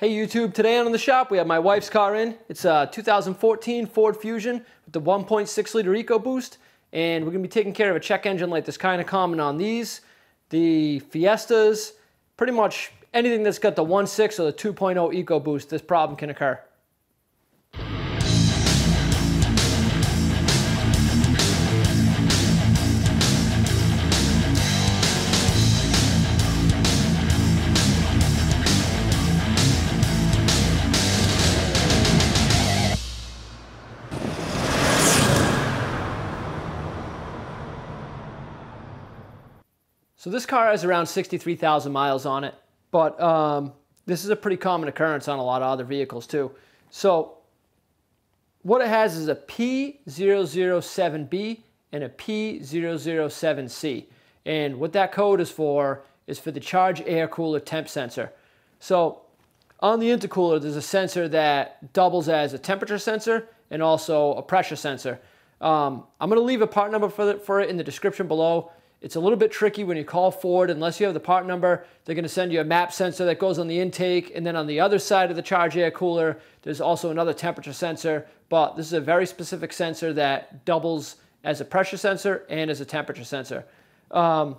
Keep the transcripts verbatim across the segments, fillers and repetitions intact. Hey YouTube, today on In The Shop we have my wife's car in. It's a two thousand fourteen Ford Fusion with the one point six liter EcoBoost, and we're going to be taking care of a check engine light that's kind of common on these, the Fiestas, pretty much anything that's got the one point six or the two point oh EcoBoost, this problem can occur. So this car has around sixty-three thousand miles on it, but um, this is a pretty common occurrence on a lot of other vehicles too. So what it has is a P zero zero seven B and a P zero zero seven C. And what that code is for is for the charge air cooler temp sensor. So on the intercooler, there's a sensor that doubles as a temperature sensor and also a pressure sensor. Um, I'm gonna leave a part number for, the, for it in the description below. It's a little bit tricky when you call Ford. Unless you have the part number, they're going to send you a map sensor that goes on the intake, and then on the other side of the charge air cooler, there's also another temperature sensor, but this is a very specific sensor that doubles as a pressure sensor and as a temperature sensor. Um,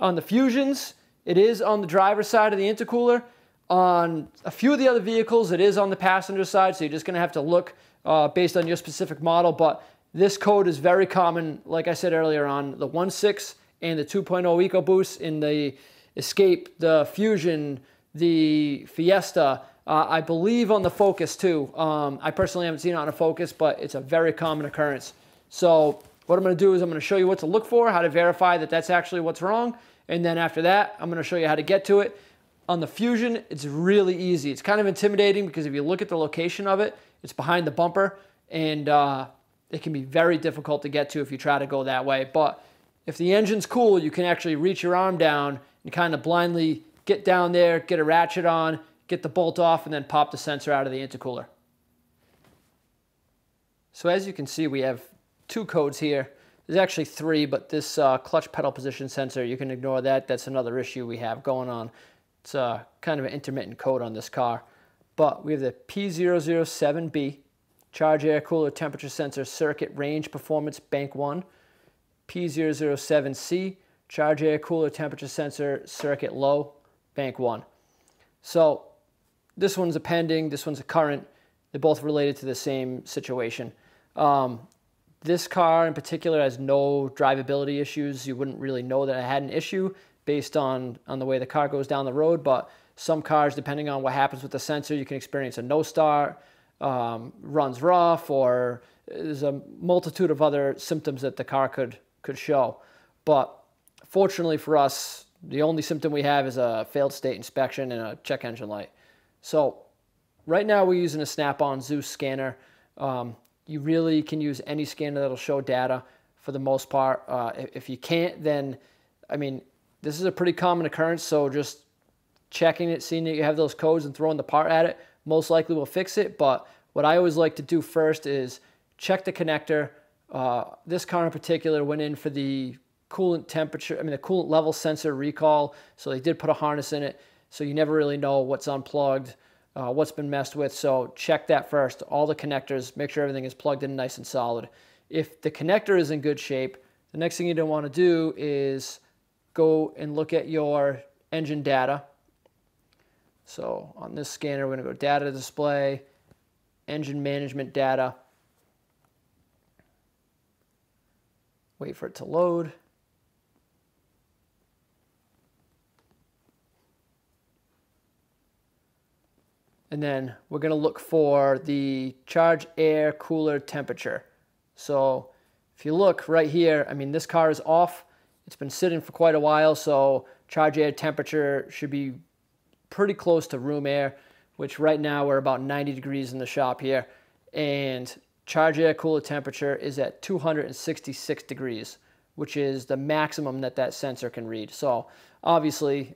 on the Fusions, it is on the driver's side of the intercooler. On a few of the other vehicles, it is on the passenger side, so you're just going to have to look uh, based on your specific model, but this code is very common, like I said earlier, on the one point six and the two point oh EcoBoost, in the Escape, the Fusion, the Fiesta, uh, I believe on the Focus too. Um, I personally haven't seen it on a Focus, but it's a very common occurrence. So what I'm going to do is I'm going to show you what to look for, how to verify that that's actually what's wrong, and then after that, I'm going to show you how to get to it. On the Fusion, it's really easy. It's kind of intimidating because if you look at the location of it, it's behind the bumper, and uh, it can be very difficult to get to if you try to go that way. But if the engine's cool, you can actually reach your arm down and kind of blindly get down there, get a ratchet on, get the bolt off, and then pop the sensor out of the intercooler. So as you can see, we have two codes here. There's actually three, but this uh, clutch pedal position sensor, you can ignore that. That's another issue we have going on. It's uh, kind of an intermittent code on this car. But we have the P zero zero seven B. Charge air cooler temperature sensor circuit range performance bank one, P zero zero seven C, charge air cooler temperature sensor circuit low bank one. So this one's a pending, this one's a current. They're both related to the same situation. Um, this car in particular has no drivability issues. You wouldn't really know that I had an issue based on, on the way the car goes down the road, but some cars, depending on what happens with the sensor, you can experience a no start, Um, runs rough, or there's a multitude of other symptoms that the car could could show. But fortunately for us, the only symptom we have is a failed state inspection and a check engine light. So right now we're using a Snap-on Zeus scanner. Um, you really can use any scanner that'll show data for the most part. Uh, if you can't, then, I mean, this is a pretty common occurrence, so just checking it, seeing that you have those codes and throwing the part at it most likely will fix it. But what I always like to do first is check the connector. Uh, this car in particular went in for the coolant temperature, I mean the coolant level sensor recall, so they did put a harness in it, so you never really know what's unplugged, uh, what's been messed with, so check that first. All the connectors, make sure everything is plugged in nice and solid. If the connector is in good shape, the next thing you don't want to do is go and look at your engine data. So on this scanner, we're going to go data display, engine management data, wait for it to load. And then we're going to look for the charge air cooler temperature. So if you look right here, I mean, this car is off. It's been sitting for quite a while, so charge air temperature should be pretty close to room air, which right now we're about ninety degrees in the shop here, and charge air cooler temperature is at two hundred sixty-six degrees, which is the maximum that that sensor can read. So obviously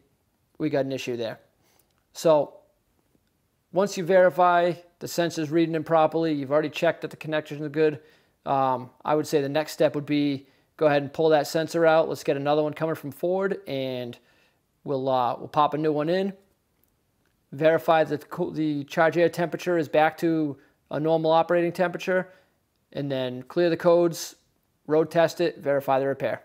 we got an issue there. So once you verify the sensor's reading them properly, you've already checked that the connections are good, um, I would say the next step would be go ahead and pull that sensor out. Let's get another one coming from Ford, and we'll, uh, we'll pop a new one in. verify that the charge air temperature is back to a normal operating temperature, and then clear the codes, road test it, verify the repair.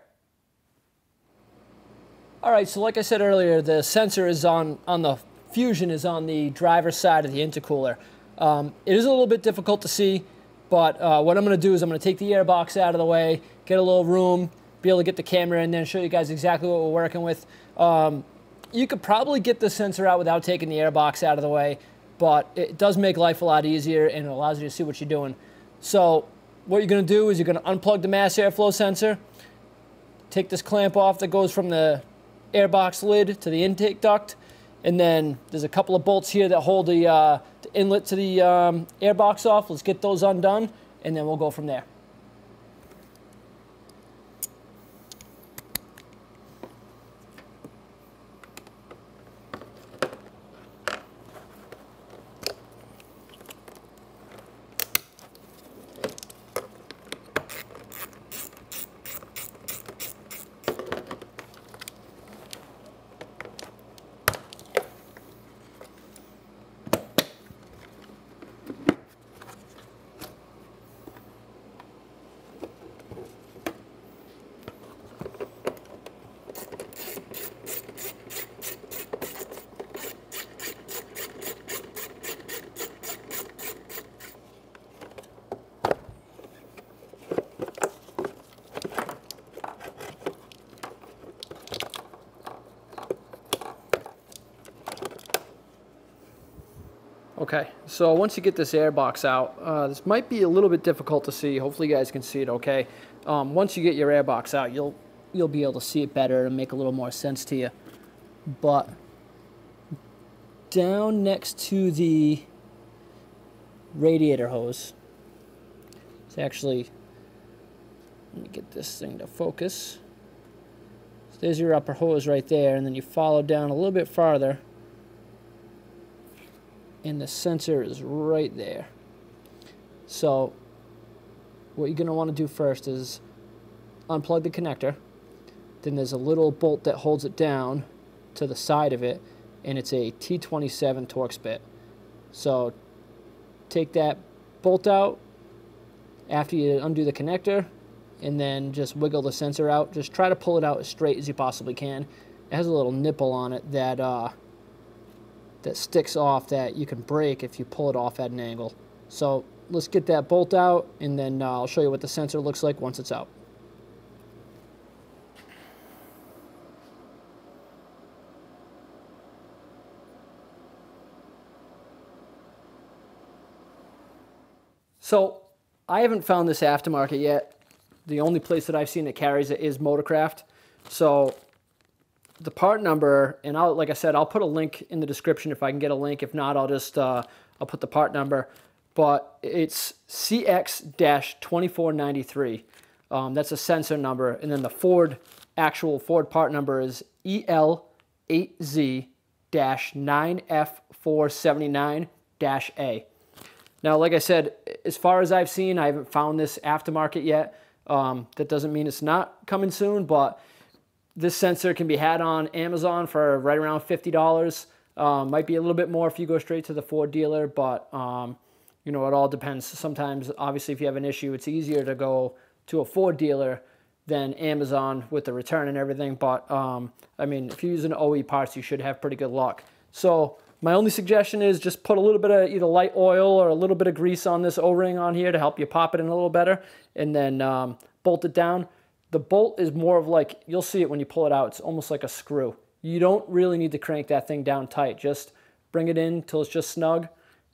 All right, so like I said earlier, the sensor is on, on the Fusion is on the driver's side of the intercooler. Um, it is a little bit difficult to see, but uh, what I'm gonna do is I'm gonna take the airbox out of the way, get a little room, be able to get the camera in there and show you guys exactly what we're working with. Um, you could probably get the sensor out without taking the airbox out of the way, but it does make life a lot easier and it allows you to see what you're doing. So what you're gonna do is you're gonna unplug the mass airflow sensor, take this clamp off that goes from the airbox lid to the intake duct, and then there's a couple of bolts here that hold the, uh, the inlet to the um, airbox off. Let's get those undone, and then we'll go from there. Okay, so once you get this airbox out, uh, this might be a little bit difficult to see. Hopefully you guys can see it okay. Um, once you get your airbox out, you'll, you'll be able to see it better and make a little more sense to you. But down next to the radiator hose, it's actually, let me get this thing to focus. So there's your upper hose right there, and then you follow down a little bit farther, and the sensor is right there. So what you're gonna wanna do first is unplug the connector, then there's a little bolt that holds it down to the side of it, and it's a T twenty-seven Torx bit. So take that bolt out after you undo the connector, and then just wiggle the sensor out. Just try to pull it out as straight as you possibly can. It has a little nipple on it that uh, that sticks off that you can break if you pull it off at an angle. So let's get that bolt out, and then uh, I'll show you what the sensor looks like once it's out. So I haven't found this aftermarket yet. The only place that I've seen that carries it is Motorcraft. So the part number, and I'll, like I said, I'll put a link in the description if I can get a link. If not, I'll just uh, I'll put the part number. But it's C X twenty-four ninety-three. Um, that's a sensor number. And then the Ford, actual Ford part number is E L eight Z dash nine F four seventy-nine dash A. Now, like I said, as far as I've seen, I haven't found this aftermarket yet. Um, that doesn't mean it's not coming soon, but this sensor can be had on Amazon for right around fifty dollars. Um, might be a little bit more if you go straight to the Ford dealer, but um, you know, it all depends. Sometimes, obviously, if you have an issue, it's easier to go to a Ford dealer than Amazon with the return and everything. But um, I mean, if you're using O E parts, you should have pretty good luck. So my only suggestion is just put a little bit of either light oil or a little bit of grease on this O-ring on here to help you pop it in a little better, and then um, bolt it down. The bolt is more of like, you'll see it when you pull it out, it's almost like a screw. You don't really need to crank that thing down tight. Just bring it in till it's just snug,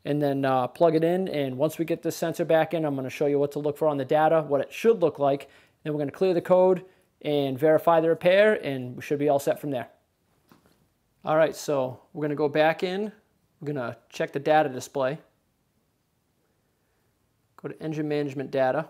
and then uh, plug it in. And once we get this sensor back in, I'm gonna show you what to look for on the data, what it should look like. Then we're gonna clear the code and verify the repair, and we should be all set from there. All right, so we're gonna go back in. We're gonna check the data display. Go to engine management data.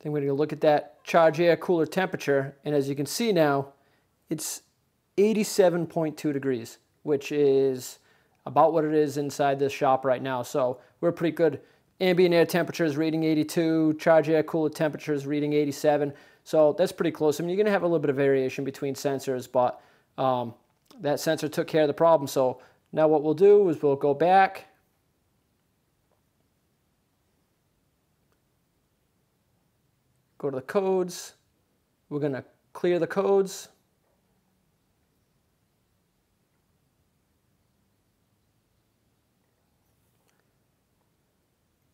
Then we're going to look at that charge air cooler temperature, and as you can see now, it's eighty-seven point two degrees, which is about what it is inside this shop right now. So we're pretty good. Ambient air temperature is reading eighty-two, charge air cooler temperature is reading eighty-seven. So that's pretty close. I mean, you're going to have a little bit of variation between sensors, but um, that sensor took care of the problem. So now what we'll do is we'll go back. Go to the codes. We're going to clear the codes.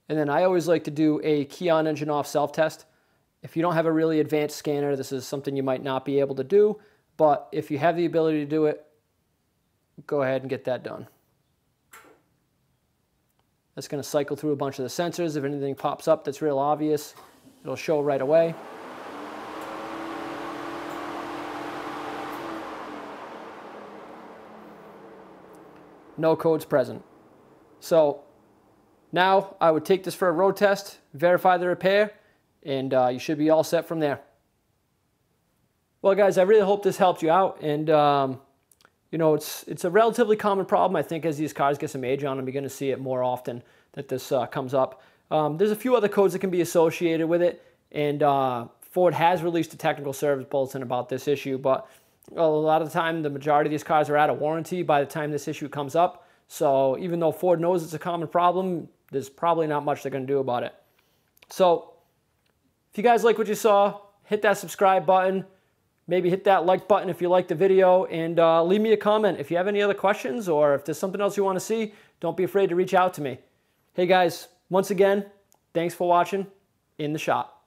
And then I always like to do a key on, engine off self-test. If you don't have a really advanced scanner, this is something you might not be able to do, but if you have the ability to do it, go ahead and get that done. That's going to cycle through a bunch of the sensors. If anything pops up that's real obvious, it'll show right away. No codes present. So now I would take this for a road test, verify the repair, and uh, you should be all set from there. Well guys, I really hope this helped you out, and um, you know, it's it's a relatively common problem. I think as these cars get some age on them, you're going to see it more often that this uh, comes up. Um, there's a few other codes that can be associated with it, and uh, Ford has released a technical service bulletin about this issue, but a lot of the time the majority of these cars are out of warranty by the time this issue comes up. So even though Ford knows it's a common problem, there's probably not much they're going to do about it. So if you guys like what you saw, hit that subscribe button, maybe hit that like button if you liked the video, and uh, leave me a comment if you have any other questions, or if there's something else you want to see, don't be afraid to reach out to me. Hey guys, once again, thanks for watching In The Shop.